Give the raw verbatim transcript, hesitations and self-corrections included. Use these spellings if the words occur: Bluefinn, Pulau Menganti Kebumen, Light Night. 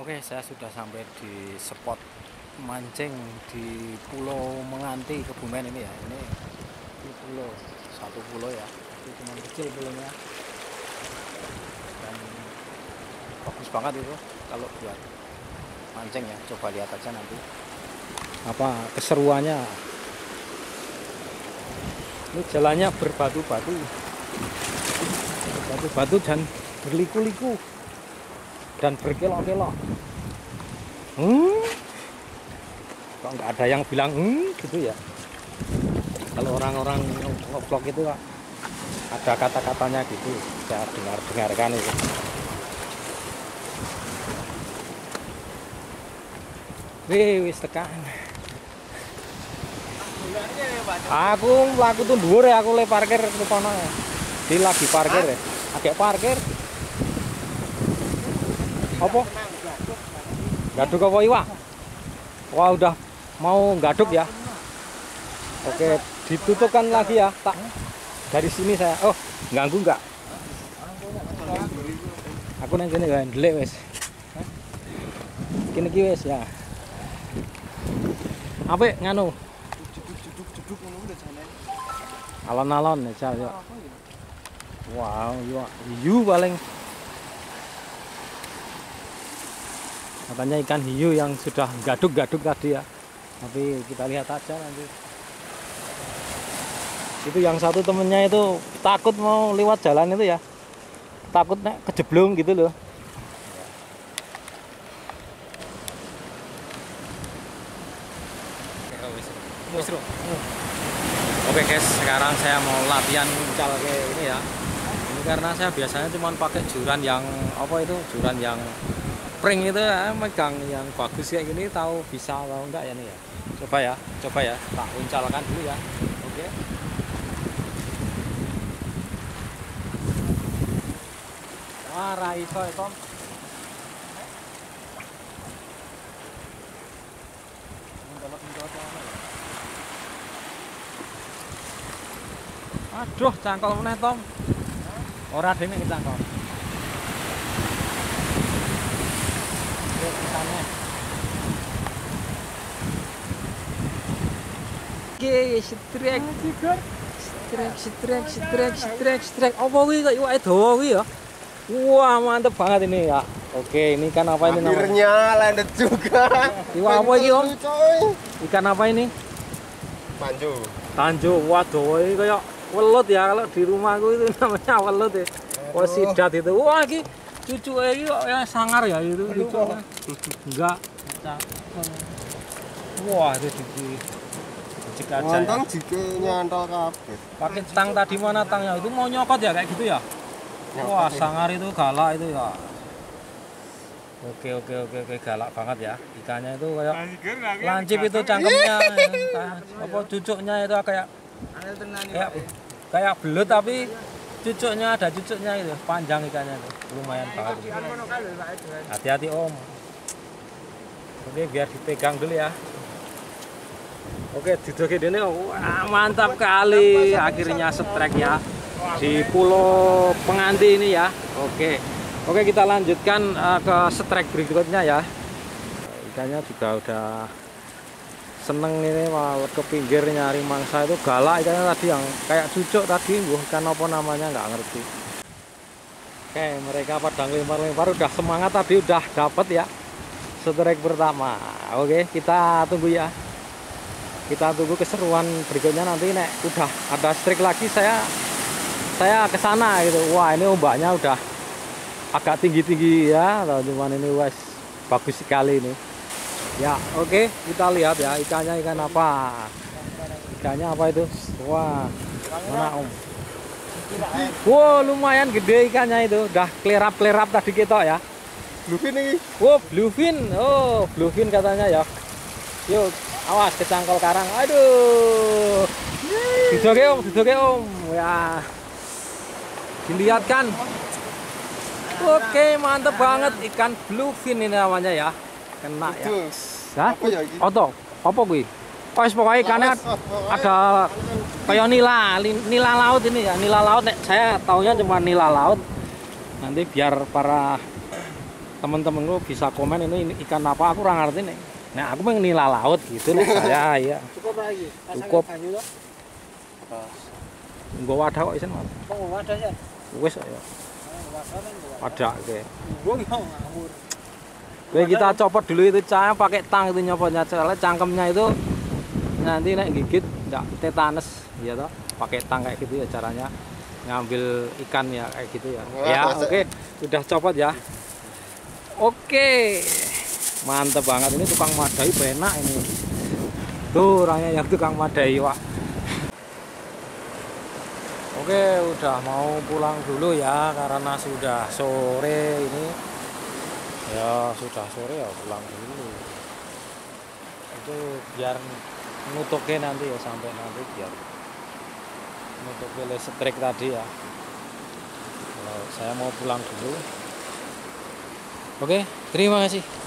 Oke, saya sudah sampai di spot mancing di Pulau Menganti Kebumen ini ya. Ini, ini pulau, satu pulau ya, itu cuma kecil pulaunya, dan bagus banget itu kalau buat mancing ya. Coba lihat aja nanti apa keseruannya. Ini jalannya berbatu-batu, berbatu-batu dan berliku-liku dan berkelok-kelok. Hmm, kok nggak ada yang bilang hmm gitu ya? Kalau orang-orang nge-vlog itu ada kata-katanya gitu, saya dengar-dengarkan itu. Wih, wis tekan. Aku laku tuh dhuwur ya, aku le parkir ke kono ya. Dia lagi parkir ya. Agak parkir. Apa? Gaduk apa iwa? Wah, udah mau gaduk ya. Oke, ditutupkan lagi ya, tak. Dari sini saya. Oh, ganggu enggak? Aku nang kene ya, ndelek wis. Kene iki wis ya. Apa nganu? Alon-alon ya, Cal, yuk. Wow, yuk. Hiu paling. Katanya ikan hiu yang sudah gaduk-gaduk tadi ya. Tapi kita lihat aja nanti. Itu yang satu temennya itu takut mau lewat jalan itu ya. Takutnya kejeblung gitu loh. Oke guys, sekarang saya mau latihan cal kayak ini ya. Ini karena saya biasanya cuma pakai joran yang apa itu, joran yang pring itu ya, megang yang bagus kayak gini, tahu bisa tahu enggak ya nih ya. Coba ya, coba ya, tak uncalkan dulu ya. Oke. Wah, raiso itu. Aduh, cangkol meneh, Tom. Ora dene iki cangkol. Oke, strek. Strek, strek, strek, strek, strek. Apa kuwi kok iwake dawa kuwi ya? Wah, mantep banget ini ya. Oke, ini kan apa ini namanya? Akhirnya landet juga. Iwak apa iki, Om? Ikan apa ini? Tanjo. Tanjo. Waduh, ini kayak welut ya, kalau di rumahku itu namanya welut ya. Wah, sidat itu. Wah, ini cucu ini kok yang sangar ya itu. Cucu. Enggak. Wah, itu gigi. Jika aja. Nonton jika nyantol kabeh. Pakai tang tadi mana tangnya? Itu mau nyokot ya kayak gitu ya? Wah, sangar itu, galak itu ya. Oke, oke, oke, oke, galak banget ya. Ikannya itu kayak lancip itu cangkemnya. Apa cucuknya itu kayak kayak, kayak belut tapi cucuknya ada cucuknya itu, panjang ikannya itu. Lumayan banget. Hati-hati, Om. Oke, biar dipegang dulu ya. Oke, didoke dene. Wah, mantap kali. Akhirnya setrek ya di Pulau Menganti ini ya. Oke. Oke, kita lanjutkan uh, ke strike berikutnya ya. Ikannya juga udah seneng ini, mau ke pinggir nyari mangsa itu. Galak ikannya tadi yang kayak cucuk tadi, bukan apa namanya, nggak ngerti. Oke, mereka pada lempar-lempar, udah semangat tadi, udah dapet ya strike pertama. Oke, kita tunggu ya. Kita tunggu keseruan berikutnya nanti. Nek udah ada strike lagi, saya saya ke sana gitu. Wah, ini ombaknya udah agak tinggi-tinggi ya, teman-teman. Ini wes bagus sekali ini ya. Oke, kita lihat ya ikannya, ikan apa ikannya apa itu. Wah, mana Om? Wow, lumayan gede ikannya itu, udah klerap-klerap tadi kita ya. Bluefinn ini. Wow, bluefin. Oh, bluefin katanya ya. Yuk, awas kecangkol karang. Aduh, dijoge Om, dijoge Om ya, dilihatkan. Oke, mantep banget, ikan bluefin ini namanya ya. Kena ya. Hah? Oto, apa gue? Oh, pokoknya ikannya ada kayak nila, nila laut ini ya. Nila laut, saya taunya cuma nila laut. Nanti biar para temen-temen lu bisa komen ini ikan apa, aku kurang ngerti nih. Nah aku pengen nila laut gitu loh saya. Iya. Cukup lagi. Cukup. Enggak wadah kok isen. Oh wadah ya. Wes ya. Wadah kayak. Gua mau ngawur. Oke, kita copot dulu itu cangkem pakai tang itu nyopotnya, soalnya cangkemnya itu nanti naik gigit enggak tetanes ya toh. Pakai tang kayak gitu ya caranya ngambil ikan ya kayak gitu ya. Wah, ya oke, okay. Udah copot ya. Oke. Okay. Mantap banget ini tukang madai benak ini. Tuh orangnya yang tukang madai, Wak. Oke, okay, udah mau pulang dulu ya karena sudah sore ini. Ya sudah sore ya pulang dulu itu biar nutupnya nanti ya sampai nanti biar nutupnya listrik tadi ya. Kalau saya mau pulang dulu. Oke, terima kasih.